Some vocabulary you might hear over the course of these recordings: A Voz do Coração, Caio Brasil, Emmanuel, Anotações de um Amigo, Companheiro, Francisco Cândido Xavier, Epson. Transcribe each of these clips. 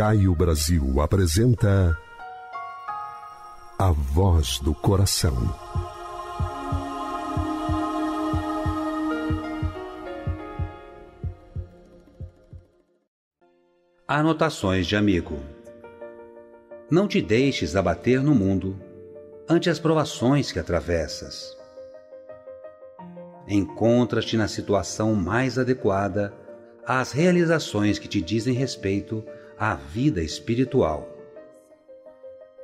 Caio Brasil apresenta A Voz do Coração. Anotações de Amigo. Não te deixes abater no mundo ante as provações que atravessas. Encontras-te na situação mais adequada às realizações que te dizem respeito à vida espiritual.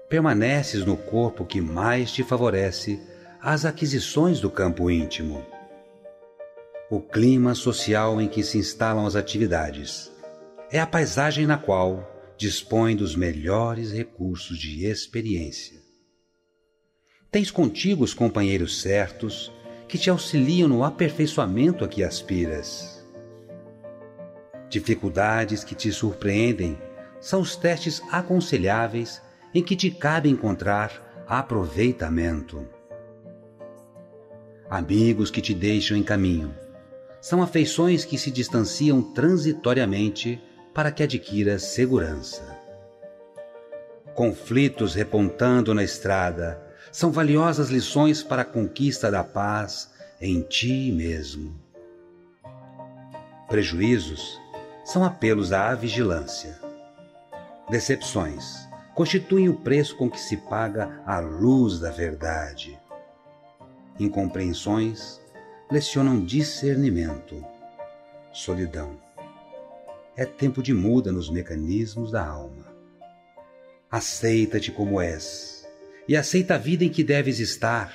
Permaneces no corpo que mais te favorece às aquisições do campo íntimo. O clima social em que se instalam as atividades é a paisagem na qual dispõe dos melhores recursos de experiência. Tens contigo os companheiros certos que te auxiliam no aperfeiçoamento a que aspiras. Dificuldades que te surpreendem são os testes aconselháveis em que te cabe encontrar aproveitamento. Amigos que te deixam em caminho são afeições que se distanciam transitoriamente para que adquiras segurança. Conflitos repontando na estrada são valiosas lições para a conquista da paz em ti mesmo. Prejuízos são apelos à vigilância. Decepções constituem o preço com que se paga a luz da verdade. Incompreensões lecionam discernimento. Solidão é tempo de muda nos mecanismos da alma. Aceita-te como és e aceita a vida em que deves estar,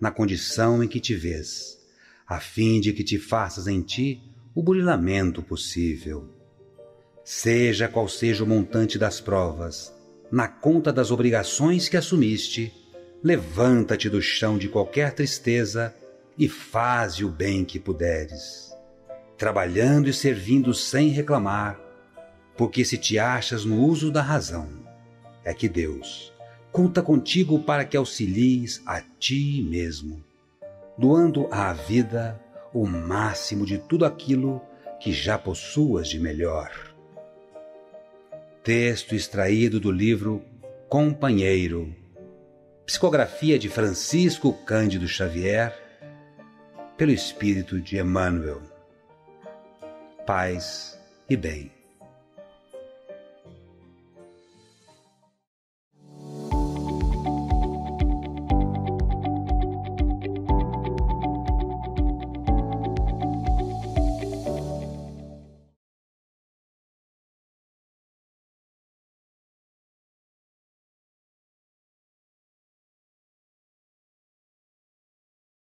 na condição em que te vês, a fim de que te faças em ti o burilamento possível. Seja qual seja o montante das provas, na conta das obrigações que assumiste, levanta-te do chão de qualquer tristeza e faze o bem que puderes, trabalhando e servindo sem reclamar, porque se te achas no uso da razão, é que Deus conta contigo para que auxilies a ti mesmo, doando à vida o máximo de tudo aquilo que já possuas de melhor. Texto extraído do livro Companheiro, psicografia de Francisco Cândido Xavier, pelo Espírito de Emmanuel. Paz e bem.